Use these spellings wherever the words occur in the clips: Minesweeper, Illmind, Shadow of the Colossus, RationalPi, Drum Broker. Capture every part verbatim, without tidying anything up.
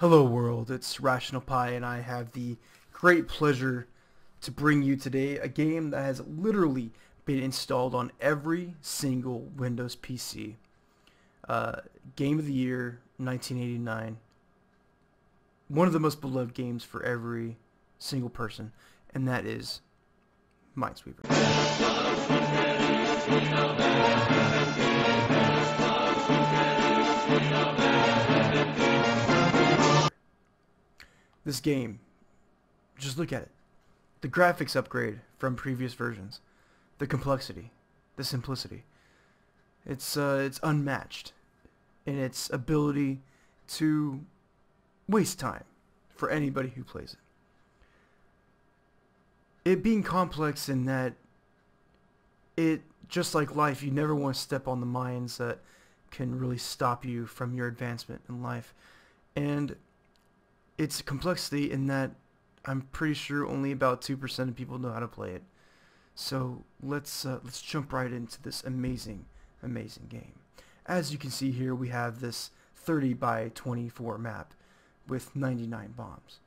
Hello world, it's RationalPi and I have the great pleasure to bring you today a game that has literally been installed on every single Windows P C. Uh, game of the year, nineteen eighty-nine. One of the most beloved games for every single person, and that is Minesweeper. This game, just look at it. The graphics upgrade from previous versions, the complexity, the simplicity. It's uh, it's unmatched in its ability to waste time for anybody who plays it. It being complex in that it, just like life, you never want to step on the mines that can really stop you from your advancement in life. And it's complexity in that I'm pretty sure only about two percent of people know how to play it. So let's uh, let's jump right into this amazing, amazing game. As you can see here, we have this thirty by twenty-four map with ninety-nine bombs.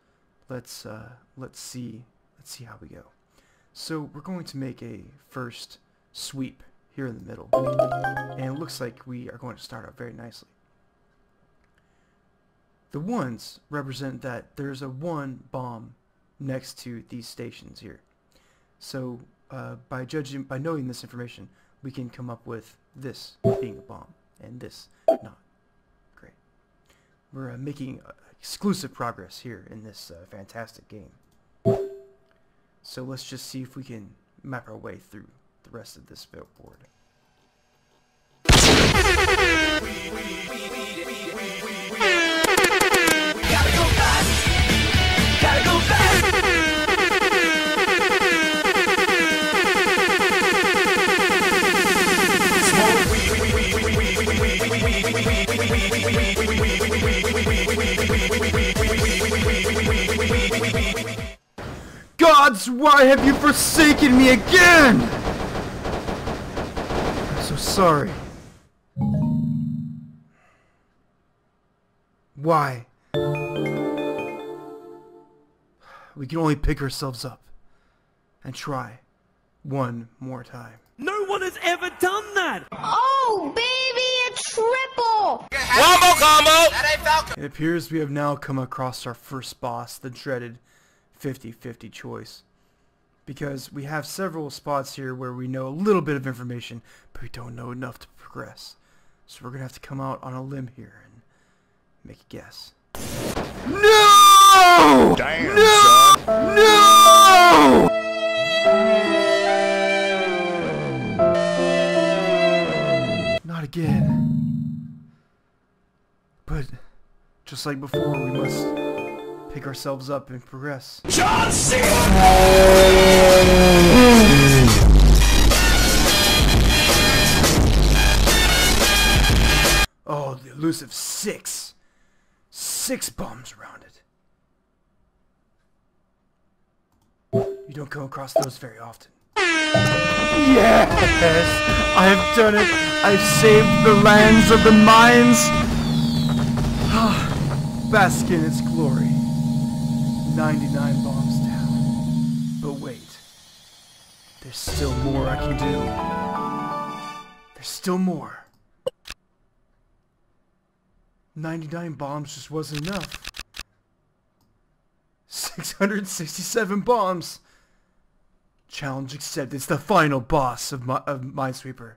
Let's uh, let's see let's see how we go. So we're going to make a first sweep here in the middle, and it looks like we are going to start out very nicely. The ones represent that there's a one bomb next to these stations here. So uh, by judging, by knowing this information, we can come up with this being a bomb and this not. Great. We're uh, making uh, exclusive progress here in this uh, fantastic game. So let's just see if we can map our way through the rest of this billboard. Gods, why have you forsaken me again? I'm so sorry. Why? We can only pick ourselves up and try one more time. No one has ever done that! Oh, baby, a triple! Wombo combo! That ain't Falcon! It appears we have now come across our first boss, the dreaded fifty fifty choice. Because we have several spots here where we know a little bit of information, but we don't know enough to progress. So we're going to have to come out on a limb here and make a guess. No! Damn, no! Son. No! Not again. But just like before, we must pick ourselves up and progress. John C. Oh, the elusive six. Six bombs around it. You don't come across those very often. Yes! I have done it! I've saved the lands of the mines! Bask in its glory. ninety-nine bombs down. But wait. There's still more I can do. There's still more. ninety-nine bombs just wasn't enough. six hundred sixty-seven bombs! Challenge accepted. It's the final boss of, my, of Minesweeper.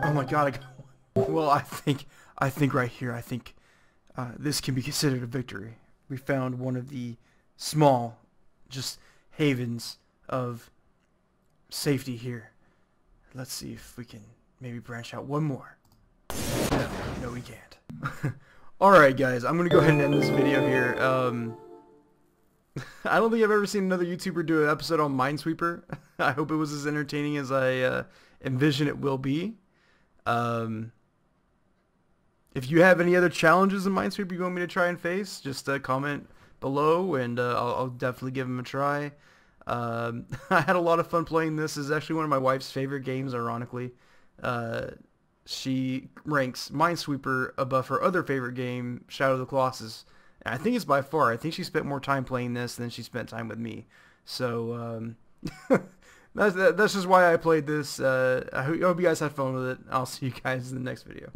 Oh my god, I, well I think, I think right here, I think uh, this can be considered a victory. We found one of the small, just havens of safety here. Let's see if we can maybe branch out one more. No, no we can't. Alright guys, I'm going to go ahead and end this video here. Um, I don't think I've ever seen another YouTuber do an episode on Minesweeper. I hope it was as entertaining as I uh, envision it will be. Um, if you have any other challenges in Minesweeper you want me to try and face, just uh, comment below and uh, I'll, I'll definitely give them a try. Um, I had a lot of fun playing this. This is actually one of my wife's favorite games, ironically. Uh, she ranks Minesweeper above her other favorite game, Shadow of the Colossus. And I think it's by far. I think she spent more time playing this than she spent time with me. So um, that's, that's just why I played this. Uh, I hope you guys had fun with it. I'll see you guys in the next video.